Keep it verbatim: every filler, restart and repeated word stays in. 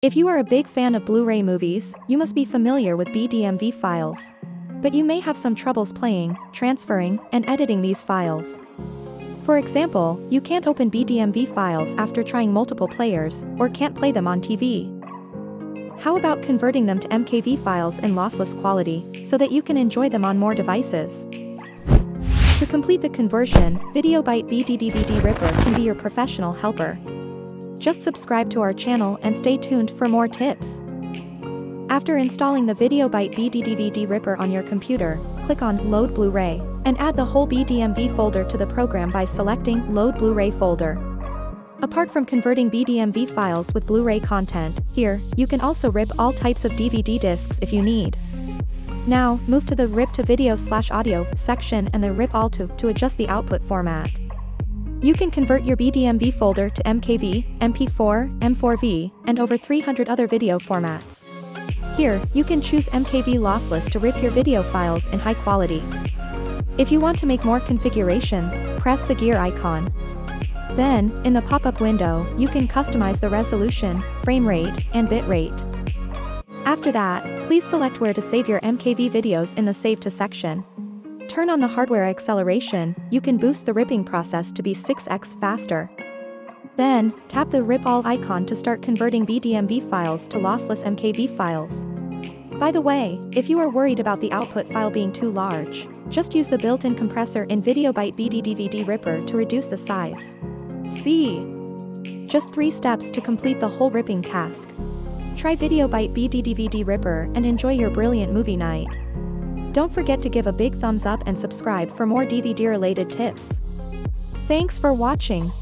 If you are a big fan of Blu-ray movies, you must be familiar with B D M V files. But you may have some troubles playing, transferring, and editing these files. For example, you can't open B D M V files after trying multiple players, or can't play them on T V. How about converting them to M K V files in lossless quality, so that you can enjoy them on more devices? To complete the conversion, VideoByte B D D V D Ripper can be your professional helper. Just subscribe to our channel and stay tuned for more tips. After installing the VideoByte B D D V D Ripper on your computer, click on Load Blu-ray, and add the whole B D M V folder to the program by selecting Load Blu-ray folder. Apart from converting B D M V files with Blu-ray content, here, you can also rip all types of D V D discs if you need. Now, move to the Rip to Video slash Audio section and the Rip All to to adjust the output format. You can convert your B D M V folder to M K V, M P four, M four V, and over three hundred other video formats. Here, you can choose M K V lossless to rip your video files in high quality. If you want to make more configurations, press the gear icon. Then, in the pop-up window, you can customize the resolution, frame rate, and bit rate. After that, please select where to save your M K V videos in the Save to section. Turn on the hardware acceleration, you can boost the ripping process to be six x faster. Then, tap the Rip All icon to start converting B D M V files to lossless M K V files. By the way, if you are worried about the output file being too large, just use the built-in compressor in VideoByte B D D V D Ripper to reduce the size. See? Just three steps to complete the whole ripping task. Try VideoByte B D D V D Ripper and enjoy your brilliant movie night. Don't forget to give a big thumbs up and subscribe for more D V D-related tips. Thanks for watching.